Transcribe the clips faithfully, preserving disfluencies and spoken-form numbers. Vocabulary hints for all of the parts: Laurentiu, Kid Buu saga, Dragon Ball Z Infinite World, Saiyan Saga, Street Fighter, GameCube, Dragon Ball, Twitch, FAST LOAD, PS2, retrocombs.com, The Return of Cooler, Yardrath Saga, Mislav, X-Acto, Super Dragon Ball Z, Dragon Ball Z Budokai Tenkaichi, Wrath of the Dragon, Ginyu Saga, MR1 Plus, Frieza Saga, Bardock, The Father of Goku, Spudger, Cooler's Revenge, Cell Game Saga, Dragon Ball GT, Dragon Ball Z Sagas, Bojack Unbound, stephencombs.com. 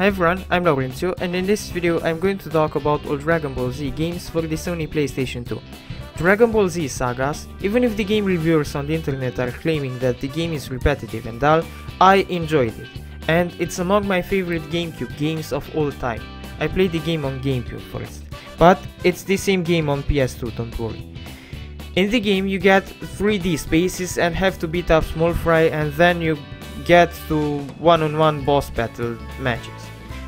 Hi everyone, I'm Laurentiu, and in this video I'm going to talk about all Dragon Ball Z games for the Sony PlayStation two. Dragon Ball Z Sagas, even if the game reviewers on the internet are claiming that the game is repetitive and dull, I enjoyed it, and it's among my favorite GameCube games of all time. I played the game on GameCube first, but it's the same game on P S two, don't worry. In the game you get three D spaces and have to beat up small fry, and then you get to one-on-one boss battle matches.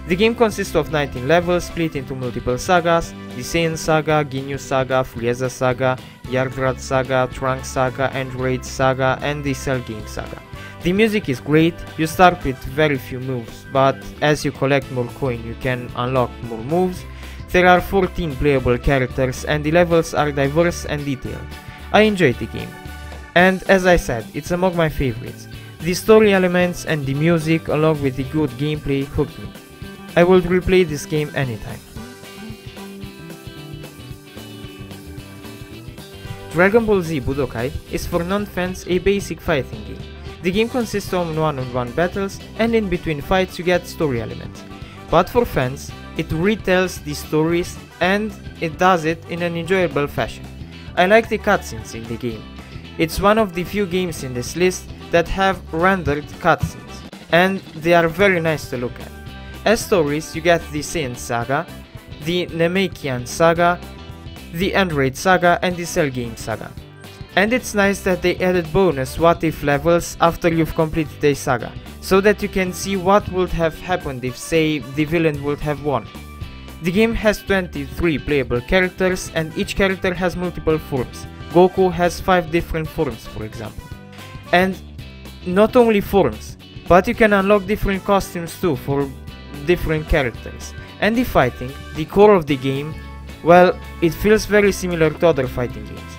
The game consists of nineteen levels split into multiple sagas: the Saiyan Saga, Ginyu Saga, Frieza Saga, Yardrath Saga, Trunks Saga, Android Saga, and the Cell Game Saga. The music is great. You start with very few moves, but as you collect more coin you can unlock more moves. There are fourteen playable characters and the levels are diverse and detailed. I enjoyed the game, and as I said, it's among my favorites. The story elements and the music, along with the good gameplay, hooked me. I will replay this game anytime. Dragon Ball Z Budokai is for non-fans a basic fighting game. The game consists of one-on-one battles, and in between fights you get story elements. But for fans, it retells the stories, and it does it in an enjoyable fashion. I like the cutscenes in the game. It's one of the few games in this list that have rendered cutscenes, and they are very nice to look at. As stories, you get the Saiyan Saga, the Namekian Saga, the Android Saga, and the Cell Game Saga. And it's nice that they added bonus what if levels after you've completed a saga, so that you can see what would have happened if, say, the villain would have won. The game has twenty-three playable characters, and each character has multiple forms. Goku has five different forms, for example. And not only forms, but you can unlock different costumes too for different characters. And the fighting, the core of the game, well, it feels very similar to other fighting games,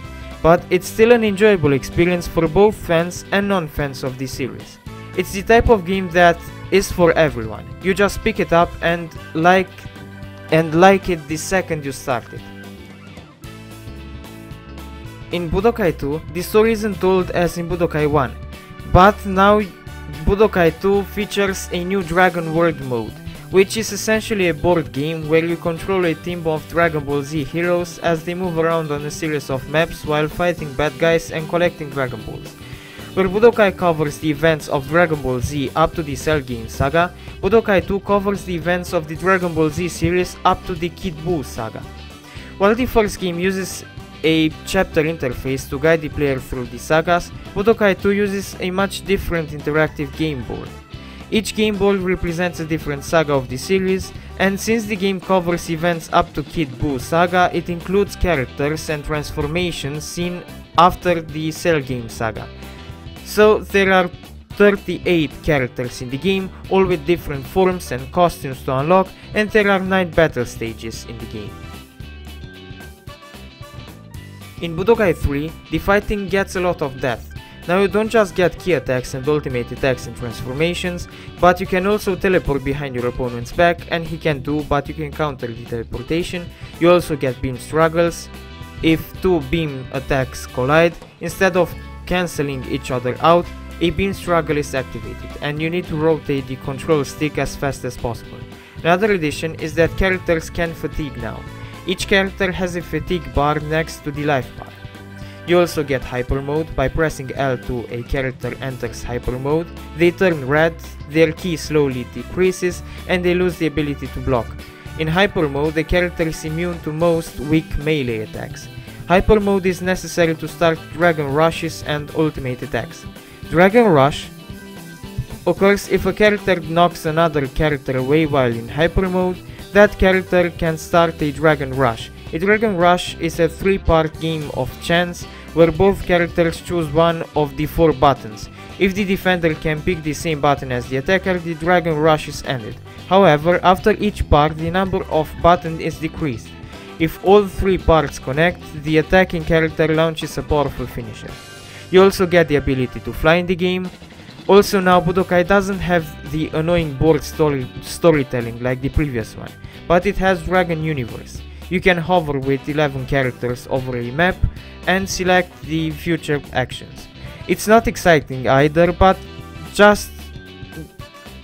but it's still an enjoyable experience for both fans and non-fans of the series. It's the type of game that is for everyone. You just pick it up and like and like it the second you start it. In Budokai two, the story isn't told as in Budokai one, but now Budokai two features a new Dragon World mode, which is essentially a board game where you control a team of Dragon Ball Z heroes as they move around on a series of maps while fighting bad guys and collecting Dragon Balls. Where Budokai covers the events of Dragon Ball Z up to the Cell Game Saga, Budokai two covers the events of the Dragon Ball Z series up to the Kid Buu saga. While the first game uses a chapter interface to guide the player through the sagas, Budokai two uses a much different interactive game board. Each game board represents a different saga of the series, and since the game covers events up to Kid Buu saga, it includes characters and transformations seen after the Cell Game Saga. So there are thirty-eight characters in the game, all with different forms and costumes to unlock, and there are nine battle stages in the game. In Budokai three, the fighting gets a lot of depth. Now you don't just get key attacks and ultimate attacks and transformations, but you can also teleport behind your opponent's back, and he can do, but you can counter the teleportation. You also get beam struggles if two beam attacks collide. Instead of cancelling each other out, a beam struggle is activated, and you need to rotate the control stick as fast as possible. Another addition is that characters can fatigue now. Each character has a fatigue bar next to the life bar. You also get hyper mode. By pressing L two, a character enters hyper mode, they turn red, their ki slowly decreases, and they lose the ability to block. In hyper mode, the character is immune to most weak melee attacks. Hyper mode is necessary to start Dragon Rushes and ultimate attacks. Dragon Rush occurs if a character knocks another character away while in hyper mode. That character can start a Dragon Rush. A Dragon Rush is a three-part game of chance where both characters choose one of the four buttons. If the defender can pick the same button as the attacker, the Dragon Rush is ended. However, after each part, the number of buttons is decreased. If all three parts connect, the attacking character launches a powerful finisher. You also get the ability to fly in the game. Also, now Budokai doesn't have the annoying board story storytelling like the previous one, but it has Dragon Universe. You can hover with eleven characters over a map and select the future actions. It's not exciting either, but just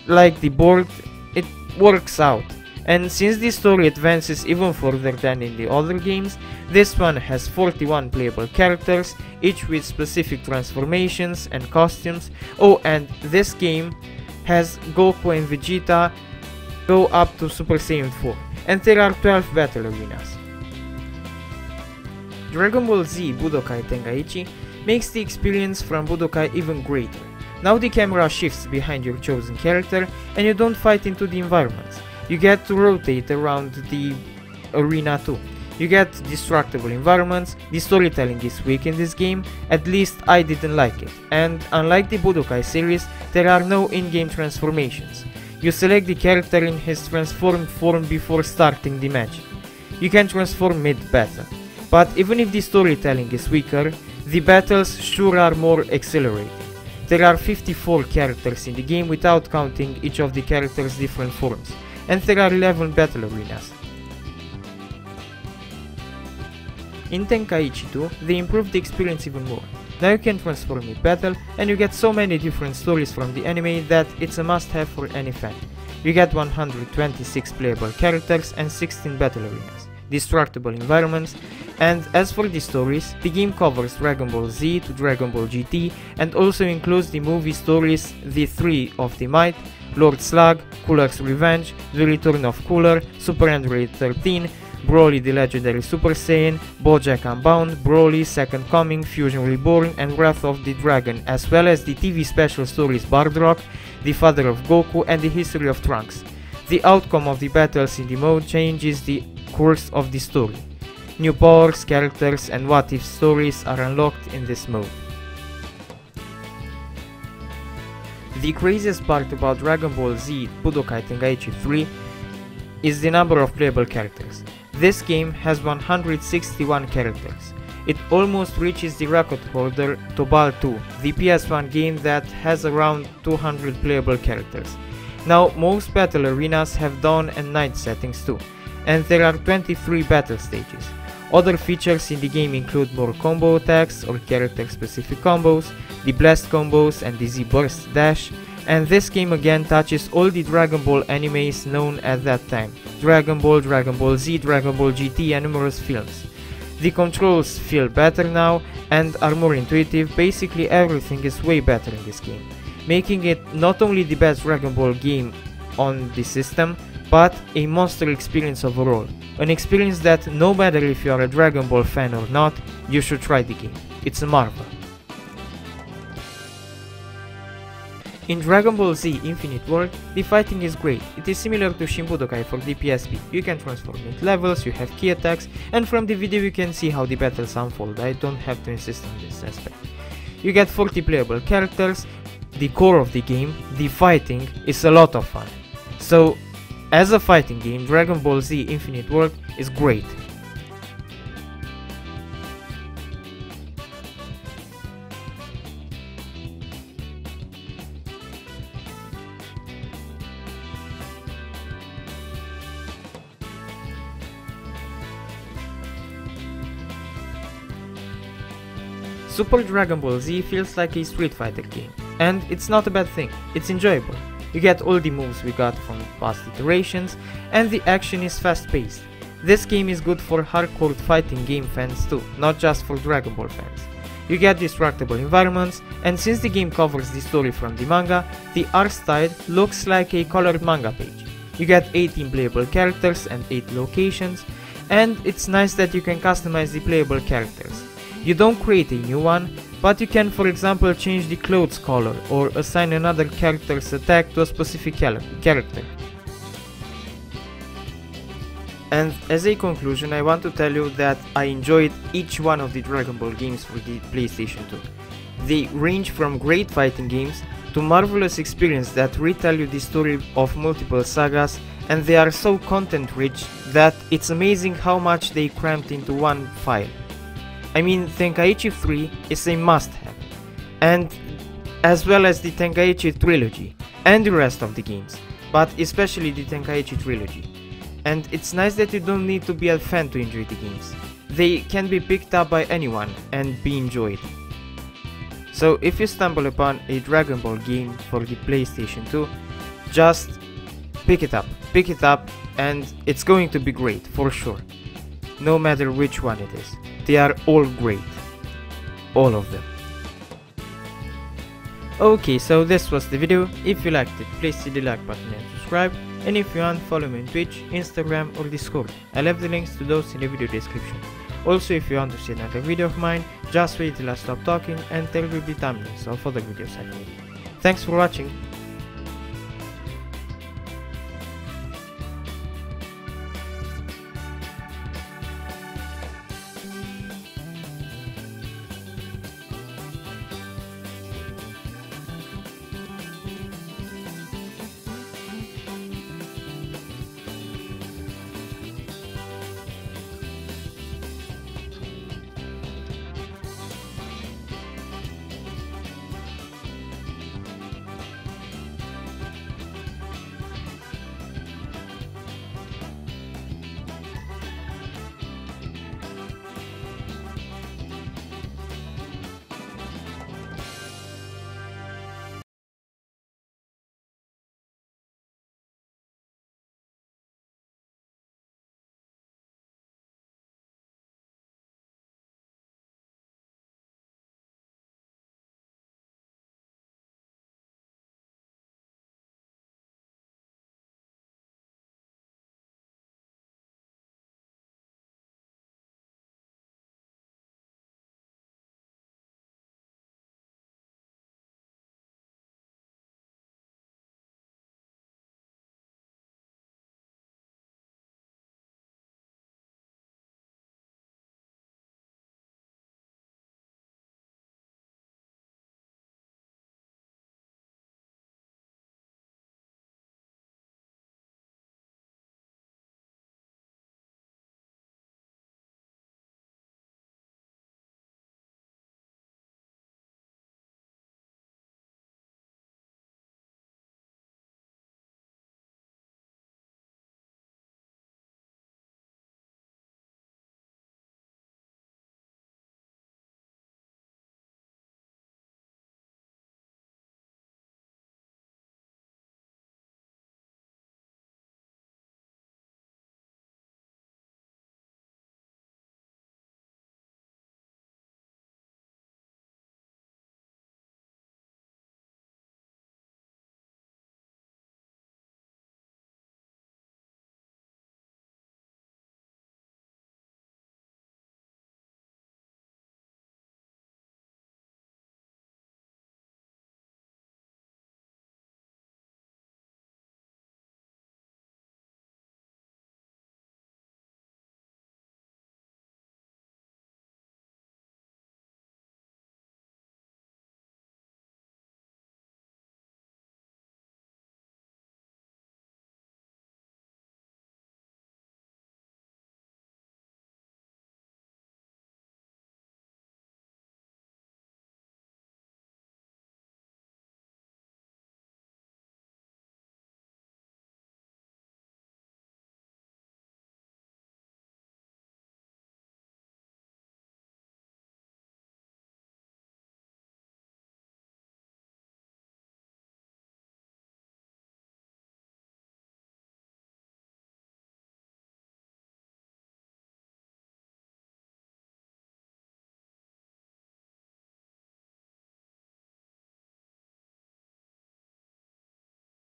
like the board, it works out. And since the story advances even further than in the other games, this one has forty-one playable characters, each with specific transformations and costumes. Oh, and this game has Goku and Vegeta go up to Super Saiyan four, and there are twelve battle arenas. Dragon Ball Z Budokai Tenkaichi makes the experience from Budokai even greater. Now the camera shifts behind your chosen character and you don't fight into the environments. You get to rotate around the arena too. You get destructible environments. The storytelling is weak in this game, at least I didn't like it. And unlike the Budokai series, there are no in-game transformations. You select the character in his transformed form before starting the match. You can transform mid-battle. But even if the storytelling is weaker, the battles sure are more exhilarating. There are fifty-four characters in the game without counting each of the characters' different forms, and there are eleven battle arenas. In Tenkaichi two, they improved the experience even more. Now you can transform mid-battle, and you get so many different stories from the anime that it's a must-have for any fan. You get one hundred twenty-six playable characters and sixteen battle arenas, destructible environments. And as for the stories, the game covers Dragon Ball Z to Dragon Ball G T and also includes the movie stories The Three of the Might, Lord Slug, Cooler's Revenge, The Return of Cooler, Super Android thirteen, Broly the Legendary Super Saiyan, Bojack Unbound, Broly, Second Coming, Fusion Reborn and Wrath of the Dragon, as well as the T V special stories Bardock, The Father of Goku and The History of Trunks. The outcome of the battles in the mode changes the course of the story. New powers, characters and what-if stories are unlocked in this mode. The craziest part about Dragon Ball Z Budokai Tenkaichi three is the number of playable characters. This game has one hundred sixty-one characters. It almost reaches the record holder Tobal two, the P S one game that has around two hundred playable characters. Now most battle arenas have dawn and night settings too, and there are twenty-three battle stages. Other features in the game include more combo attacks or character specific combos, the blast combos and the Z burst dash, and this game again touches all the Dragon Ball animes known at that time, Dragon Ball, Dragon Ball Z, Dragon Ball G T and numerous films. The controls feel better now and are more intuitive. Basically everything is way better in this game, making it not only the best Dragon Ball game on the system, but a monster experience overall. An experience that, no matter if you are a Dragon Ball fan or not, you should try the game. It's a marvel. In Dragon Ball Z Infinite World, the fighting is great. It is similar to Shin Budokai for the P S P. You can transform into levels, you have key attacks, and from the video you can see how the battles unfold. I don't have to insist on this aspect. You get forty playable characters. The core of the game, the fighting, is a lot of fun. So, as a fighting game, Dragon Ball Z Infinite World is great. Super Dragon Ball Z feels like a Street Fighter game, and it's not a bad thing, it's enjoyable. You get all the moves we got from past iterations, and the action is fast-paced. This game is good for hardcore fighting game fans too, not just for Dragon Ball fans. You get destructible environments, and since the game covers the story from the manga, the art style looks like a colored manga page. You get eighteen playable characters and eight locations, and it's nice that you can customize the playable characters. You don't create a new one, but you can, for example, change the clothes color or assign another character's attack to a specific character. And as a conclusion, I want to tell you that I enjoyed each one of the Dragon Ball games for the PlayStation two. They range from great fighting games to marvelous experiences that retell you the story of multiple sagas, and they are so content rich that it's amazing how much they crammed into one file. I mean, Tenkaichi three is a must-have, and as well as the Tenkaichi trilogy and the rest of the games, but especially the Tenkaichi trilogy. And it's nice that you don't need to be a fan to enjoy the games. They can be picked up by anyone and be enjoyed. So if you stumble upon a Dragon Ball game for the PlayStation two, just pick it up. pick it up and it's going to be great, for sure. No matter which one it is, they are all great. All of them. Okay, so this was the video. If you liked it, please hit the like button and subscribe. And if you want, follow me on Twitch, Instagram or Discord. I left the links to those in the video description. Also, if you want to see another video of mine, just wait till I stop talking and there will be thumbnails of other videos I made. Thanks for watching.